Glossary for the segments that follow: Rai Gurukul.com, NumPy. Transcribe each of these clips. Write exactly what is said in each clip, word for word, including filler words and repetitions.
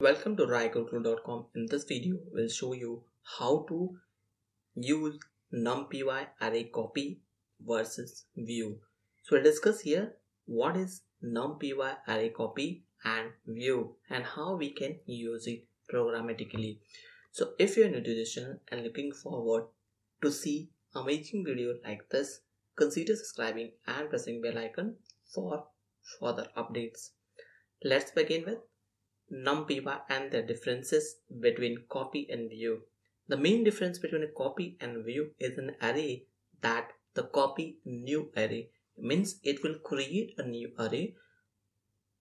Welcome to Rai Gurukul dot com. In this video, we'll show you how to use NumPy array copy versus view. So we'll discuss here what is NumPy array copy and view and how we can use it programmatically. So if you're new to this channel and looking forward to see amazing video like this, consider subscribing and pressing bell icon for further updates. Let's begin with NumPy and the differences between copy and view. The main difference between a copy and view is an array that the copy new array means it will create a new array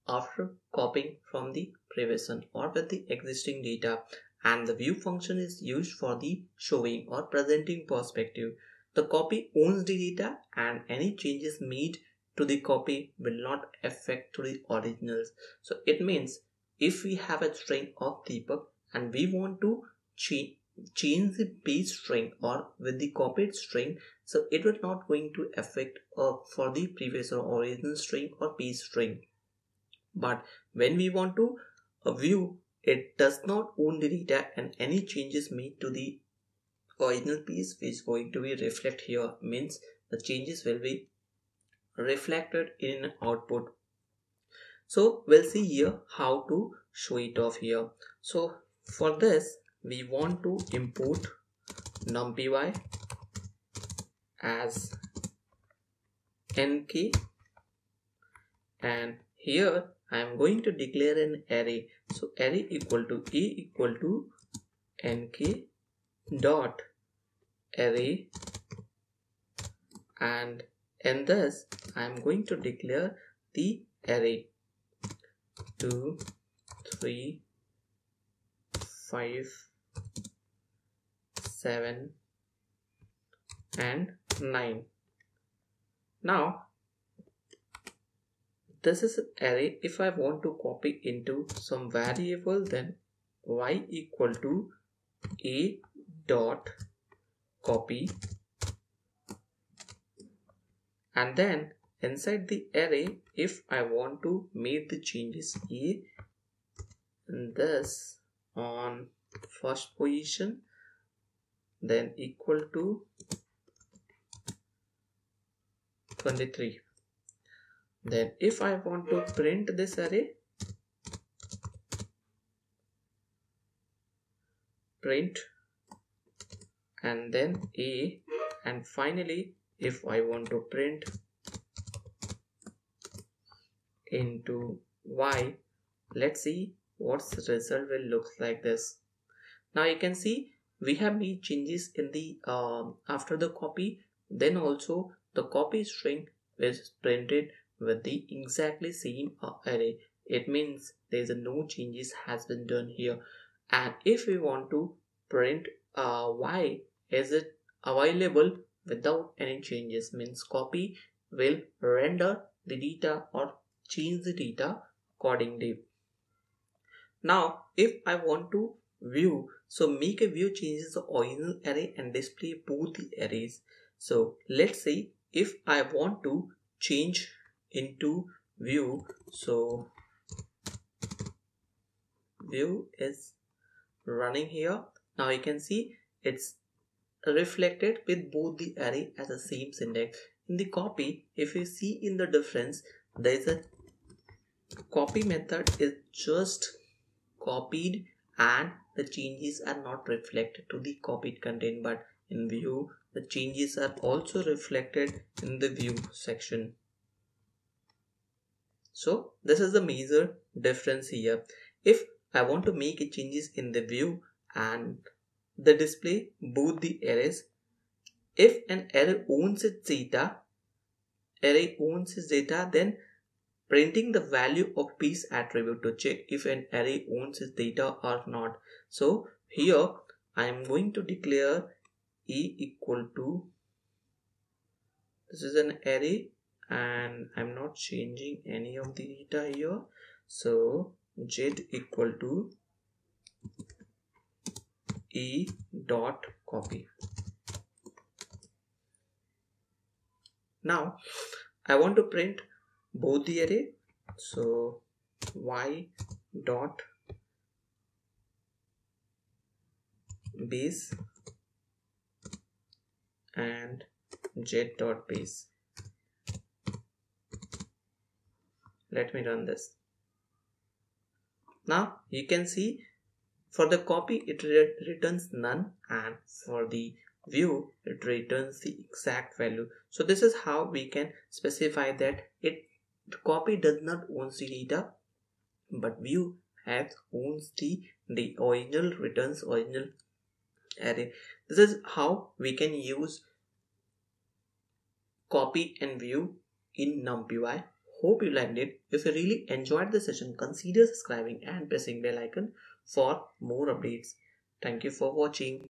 after copying from the previous one or with the existing data, and the view function is used for the showing or presenting perspective. The copy owns the data and any changes made to the copy will not affect to the originals. So it means if we have a string of Deepak and we want to change change the base string or with the copied string, so it will not going to affect uh, for the previous or original string or base string. But when we want to uh, view, it does not own the data and any changes made to the original piece is going to be reflect here, means the changes will be reflected in an output. So we'll see here how to show it off here. So for this, we want to import NumPy as nk, and here I am going to declare an array. So array equal to e equal to nk dot array, and in this I am going to declare the array two, three, five, seven, and nine. Now this is an array. If I want to copy into some variable, then y equal to a dot copy, and then inside the array, if I want to make the changes, a and this on first position, then equal to twenty-three. Then if I want to print this array, print and then a, and finally if I want to print into y, let's see what's the result will look like this. Now you can see we have made changes in the um, after the copy, then also the copy string is printed with the exactly same uh, array. It means there's a no changes has been done here. And if we want to print uh, y, is it available without any changes, means copy will render the data or change the data accordingly. Now if I want to view, so make a view changes the original array and display both the arrays. So let's say if I want to change into view, so view is running here. Now you can see it's reflected with both the array as the same syntax. In the copy, if you see in the difference, there is a copy method is just copied and the changes are not reflected to the copied content, but in view the changes are also reflected in the view section. So this is the major difference here. If I want to make a changes in the view and the display both the arrays, if an array owns its data, array owns its data, then printing the value of piece attribute to check if an array owns its data or not. So here I am going to declare e equal to, this is an array and I'm not changing any of the data here. So z equal to e dot copy. Now I want to print both the array, so y dot base and jet.base. Let me run this. Now you can see for the copy it re returns none, and for the view it returns the exact value. So this is how we can specify that it the copy does not owns the data, but view has owns the, the original returns original array. This is how we can use copy and view in NumPy. Hope you liked it. If you really enjoyed the session, consider subscribing and pressing bell icon for more updates. Thank you for watching.